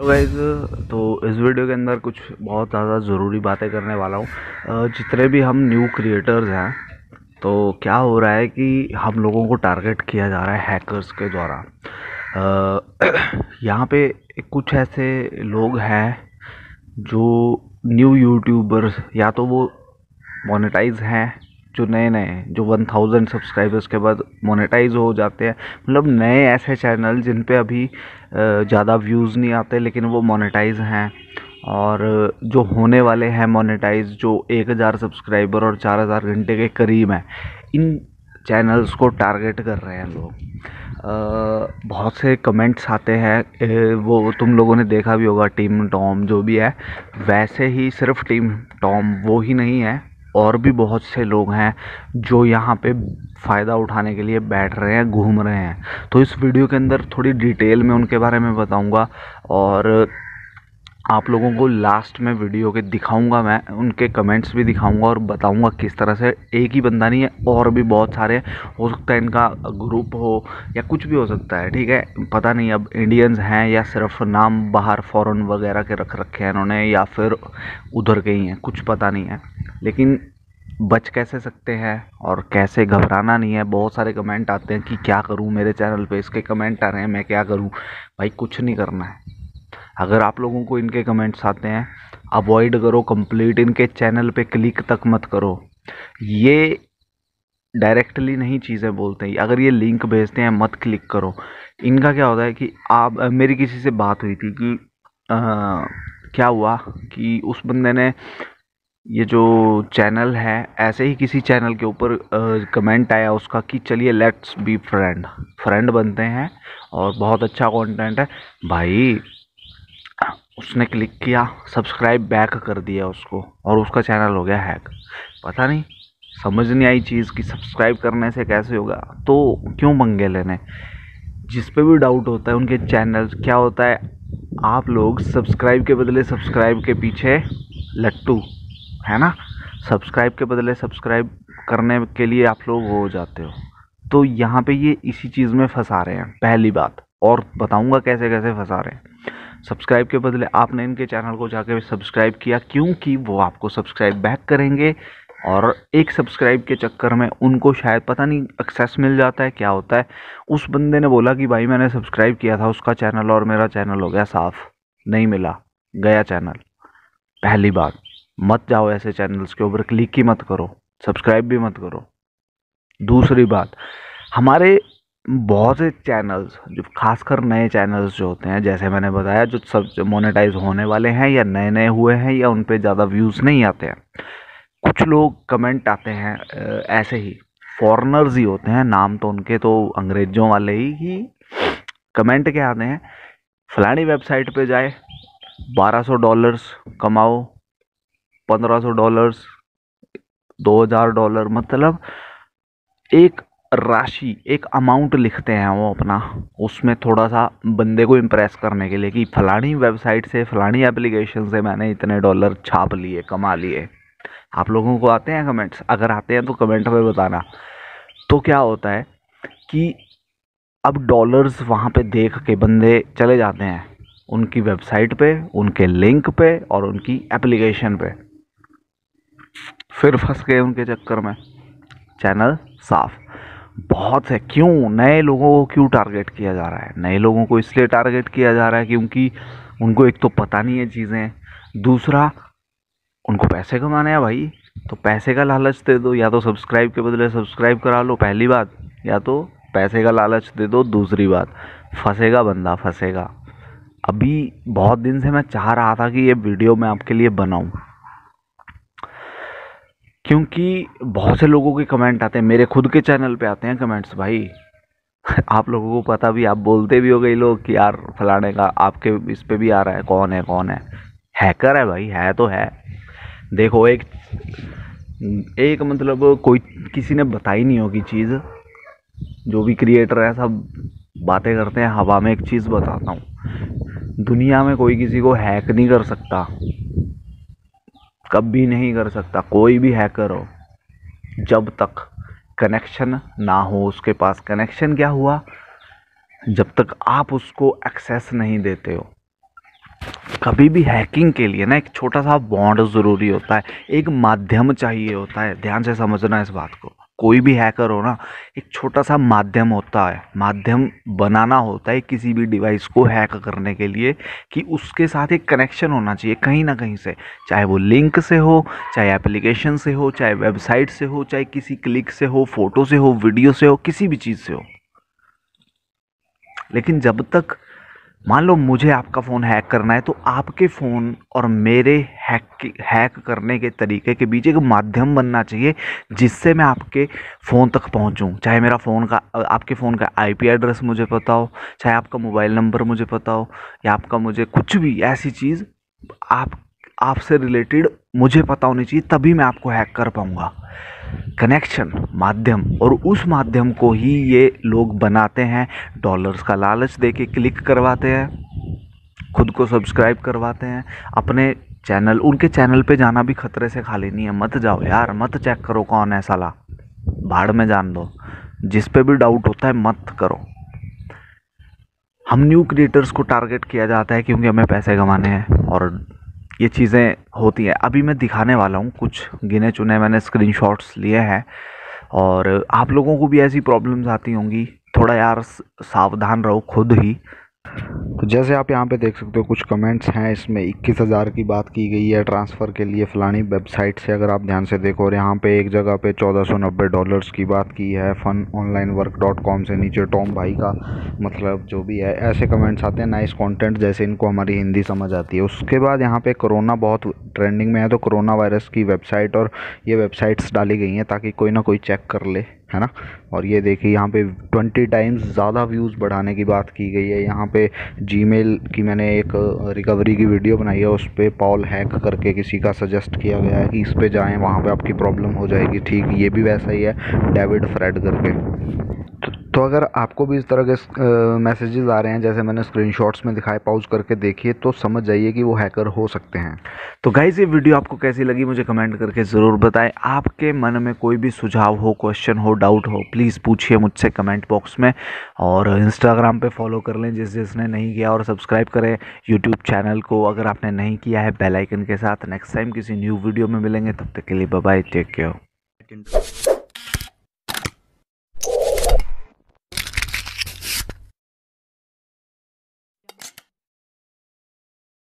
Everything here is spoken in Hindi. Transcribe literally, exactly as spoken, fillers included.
हेलो गाइस, तो इस वीडियो के अंदर कुछ बहुत ज़्यादा ज़रूरी बातें करने वाला हूँ। जितने भी हम न्यू क्रिएटर्स हैं, तो क्या हो रहा है कि हम लोगों को टारगेट किया जा रहा है हैकर्स के द्वारा। यहाँ पे कुछ ऐसे लोग हैं जो न्यू यूट्यूबर्स, या तो वो मोनेटाइज हैं जो नए नए जो वन थाउज़ेंड सब्सक्राइबर्स के बाद मोनेटाइज हो जाते हैं, मतलब नए ऐसे चैनल जिन पे अभी ज़्यादा व्यूज़ नहीं आते लेकिन वो मोनेटाइज हैं, और जो होने वाले हैं मोनेटाइज जो एक हज़ार सब्सक्राइबर और चार हज़ार घंटे के करीब हैं, इन चैनल्स को टारगेट कर रहे हैं लोग। बहुत से कमेंट्स आते हैं, वो तुम लोगों ने देखा भी होगा, टीम टॉम जो भी है। वैसे ही सिर्फ टीम टॉम वो ही नहीं है, और भी बहुत से लोग हैं जो यहाँ पे फ़ायदा उठाने के लिए बैठ रहे हैं, घूम रहे हैं। तो इस वीडियो के अंदर थोड़ी डिटेल में उनके बारे में बताऊँगा, और आप लोगों को लास्ट में वीडियो के दिखाऊँगा, मैं उनके कमेंट्स भी दिखाऊँगा और बताऊँगा किस तरह से। एक ही बंदा नहीं है, और भी बहुत सारे, हो सकता है इनका ग्रुप हो या कुछ भी हो सकता है, ठीक है, पता नहीं। अब इंडियंस हैं या सिर्फ नाम बाहर फ़ॉरेन वगैरह के रख रखे हैं इन्होंने, या फिर उधर के ही हैं, कुछ पता नहीं है। लेकिन बच कैसे सकते हैं और कैसे घबराना नहीं है। बहुत सारे कमेंट आते हैं कि क्या करूं, मेरे चैनल पे इसके कमेंट आ रहे हैं, मैं क्या करूं। भाई कुछ नहीं करना है। अगर आप लोगों को इनके कमेंट्स आते हैं, अवॉइड करो कंप्लीट, इनके चैनल पे क्लिक तक मत करो। ये डायरेक्टली नहीं चीज़ें बोलते हैं, अगर ये लिंक भेजते हैं मत क्लिक करो। इनका क्या होता है कि आप, मेरी किसी से बात हुई थी कि आ, क्या हुआ कि उस बंदे ने, ये जो चैनल है ऐसे ही किसी चैनल के ऊपर कमेंट आया उसका कि चलिए लेट्स बी फ्रेंड फ्रेंड बनते हैं और बहुत अच्छा कंटेंट है। भाई उसने क्लिक किया, सब्सक्राइब बैक कर दिया उसको, और उसका चैनल हो गया हैक। पता नहीं, समझ नहीं आई चीज़ कि सब्सक्राइब करने से कैसे होगा, तो क्यों पंगे लेने। जिस पे भी डाउट होता है उनके चैनल, क्या होता है आप लोग सब्सक्राइब के बदले सब्सक्राइब के पीछे लट्टू, है ना, सब्सक्राइब के बदले सब्सक्राइब करने के लिए आप लोग हो जाते हो। तो यहाँ पे ये इसी चीज़ में फंसा रहे हैं, पहली बात, और बताऊँगा कैसे कैसे फंसा रहे हैं। सब्सक्राइब के बदले आपने इनके चैनल को जाके सब्सक्राइब किया, क्योंकि वो आपको सब्सक्राइब बैक करेंगे, और एक सब्सक्राइब के चक्कर में उनको शायद पता नहीं एक्सेस मिल जाता है, क्या होता है। उस बंदे ने बोला कि भाई मैंने सब्सक्राइब किया था उसका चैनल और मेरा चैनल हो गया साफ, नहीं मिला, गया चैनल। पहली बात, मत जाओ ऐसे चैनल्स के ऊपर, क्लिक ही मत करो, सब्सक्राइब भी मत करो। दूसरी बात, हमारे बहुत से चैनल्स जो खासकर नए चैनल्स जो होते हैं, जैसे मैंने बताया, जो सब मोनेटाइज होने वाले हैं या नए नए हुए हैं या उन पे ज़्यादा व्यूज़ नहीं आते हैं। कुछ लोग कमेंट आते हैं ऐसे ही, फॉरेनर्स ही होते हैं, नाम तो उनके तो अंग्रेज़ों वाले ही, ही कमेंट के आते हैं, फलानी वेबसाइट पर जाए बारह सौ डॉलर्स कमाओ, पंद्रह सौ डॉलर्स, दो हज़ार डॉलर, मतलब एक राशि, एक अमाउंट लिखते हैं वो अपना, उसमें थोड़ा सा बंदे को इम्प्रेस करने के लिए कि फलानी वेबसाइट से, फलानी एप्लीकेशन से मैंने इतने डॉलर छाप लिए, कमा लिए। आप लोगों को आते हैं कमेंट्स? अगर आते हैं तो कमेंट में बताना। तो क्या होता है कि अब डॉलर्स वहाँ पे देख के बंदे चले जाते हैं उनकी वेबसाइट पे, उनके लिंक पे और उनकी एप्लीकेशन पे, फिर फंस गए उनके चक्कर में, चैनल साफ। बहुत है, क्यों नए लोगों को क्यों टारगेट किया जा रहा है? नए लोगों को इसलिए टारगेट किया जा रहा है क्योंकि उनको एक तो पता नहीं है चीज़ें, दूसरा उनको पैसे कमाने हैं भाई, तो पैसे का लालच दे दो, या तो सब्सक्राइब के बदले सब्सक्राइब करा लो पहली बात, या तो पैसे का लालच दे दो दूसरी बात। फंसेगा बंदा, फंसेगा। अभी बहुत दिन से मैं चाह रहा था कि ये वीडियो मैं आपके लिए बनाऊं, क्योंकि बहुत से लोगों के कमेंट आते हैं, मेरे खुद के चैनल पे आते हैं कमेंट्स। भाई आप लोगों को पता भी, आप बोलते भी हो गए लोग कि यार फलाने का आपके इस पे भी आ रहा है, कौन है कौन है, हैकर है भाई, है तो है। देखो एक एक मतलब कोई किसी ने बताई नहीं होगी चीज़, जो भी क्रिएटर है सब बातें करते हैं हवा में। एक चीज़ बताता हूँ, दुनिया में कोई किसी को हैक नहीं कर सकता, कभी नहीं कर सकता, कोई भी हैकर हो, जब तक कनेक्शन ना हो उसके पास। कनेक्शन क्या हुआ, जब तक आप उसको एक्सेस नहीं देते हो। कभी भी हैकिंग के लिए ना एक छोटा सा बॉन्ड ज़रूरी होता है, एक माध्यम चाहिए होता है। ध्यान से समझना इस बात को, कोई भी हैकर हो ना, एक छोटा सा माध्यम होता है, माध्यम बनाना होता है किसी भी डिवाइस को हैक करने के लिए, कि उसके साथ एक कनेक्शन होना चाहिए कहीं ना कहीं से, चाहे वो लिंक से हो, चाहे एप्लीकेशन से हो, चाहे वेबसाइट से हो, चाहे किसी क्लिक से हो, फोटो से हो, वीडियो से हो, किसी भी चीज़ से हो। लेकिन जब तक, मान लो मुझे आपका फ़ोन हैक करना है, तो आपके फ़ोन और मेरे हैक हैक करने के तरीके के बीच एक माध्यम बनना चाहिए जिससे मैं आपके फ़ोन तक पहुंचूं। चाहे मेरा फ़ोन का, आपके फ़ोन का आईपी एड्रेस मुझे पता हो, चाहे आपका मोबाइल नंबर मुझे पता हो, या आपका मुझे कुछ भी ऐसी चीज़ आप आपसे रिलेटेड मुझे पता होनी चाहिए, तभी मैं आपको हैक कर पाऊँगा। कनेक्शन, माध्यम, और उस माध्यम को ही ये लोग बनाते हैं, डॉलर्स का लालच देके क्लिक करवाते हैं, खुद को सब्सक्राइब करवाते हैं, अपने चैनल, उनके चैनल पे जाना भी खतरे से खाली नहीं है। मत जाओ यार, मत चेक करो कौन है साला, भाड़ में जान दो, जिस पे भी डाउट होता है मत करो। हम न्यू क्रिएटर्स को टारगेट किया जाता है क्योंकि हमें पैसे कमाने हैं और ये चीज़ें होती हैं। अभी मैं दिखाने वाला हूँ, कुछ गिने चुने मैंने स्क्रीनशॉट्स लिए हैं, और आप लोगों को भी ऐसी प्रॉब्लम्स आती होंगी, थोड़ा यार सावधान रहो खुद ही। तो जैसे आप यहाँ पे देख सकते हो कुछ कमेंट्स हैं, इसमें इक्कीस हज़ार की बात की गई है ट्रांसफ़र के लिए फ़लानी वेबसाइट से, अगर आप ध्यान से देखो। और यहाँ पे एक जगह पे चौदह सौ नब्बे डॉलर्स की बात की है fun online work dot com से, नीचे टॉम भाई का मतलब जो भी है, ऐसे कमेंट्स आते हैं, नाइस कॉन्टेंट, जैसे इनको हमारी हिंदी समझ आती है। उसके बाद यहाँ पर कोरोना बहुत ट्रेंडिंग में है, तो कोरोना वायरस की वेबसाइट और ये वेबसाइट्स डाली गई हैं ताकि कोई ना कोई चेक कर ले, है ना। और ये देखिए यहाँ पे ट्वेंटी टाइम्स ज़्यादा व्यूज़ बढ़ाने की बात की गई है। यहाँ पे जीमेल की मैंने एक रिकवरी की वीडियो बनाई है, उस पर पॉल हैक करके किसी का सजेस्ट किया गया है कि इस पे जाएं, वहाँ पे आपकी प्रॉब्लम हो जाएगी ठीक। ये भी वैसा ही है, डेविड फ्रेड करके। तो, तो अगर आपको भी इस तरह के मैसेजेस आ रहे हैं जैसे मैंने स्क्रीनशॉट्स में दिखाए, पॉज करके देखिए तो समझ जाइए कि वो हैकर हो सकते हैं। तो गाइज़, ये वीडियो आपको कैसी लगी मुझे कमेंट करके ज़रूर बताएं। आपके मन में कोई भी सुझाव हो, क्वेश्चन हो, डाउट हो, प्लीज़ पूछिए मुझसे कमेंट बॉक्स में। और इंस्टाग्राम पे फॉलो कर लें जिस जिसने नहीं किया, और सब्सक्राइब करें यूट्यूब चैनल को अगर आपने नहीं किया है, बेल आइकन के साथ। नेक्स्ट टाइम किसी न्यू वीडियो में मिलेंगे, तब तक के लिए बाय बाय, टेक केयर।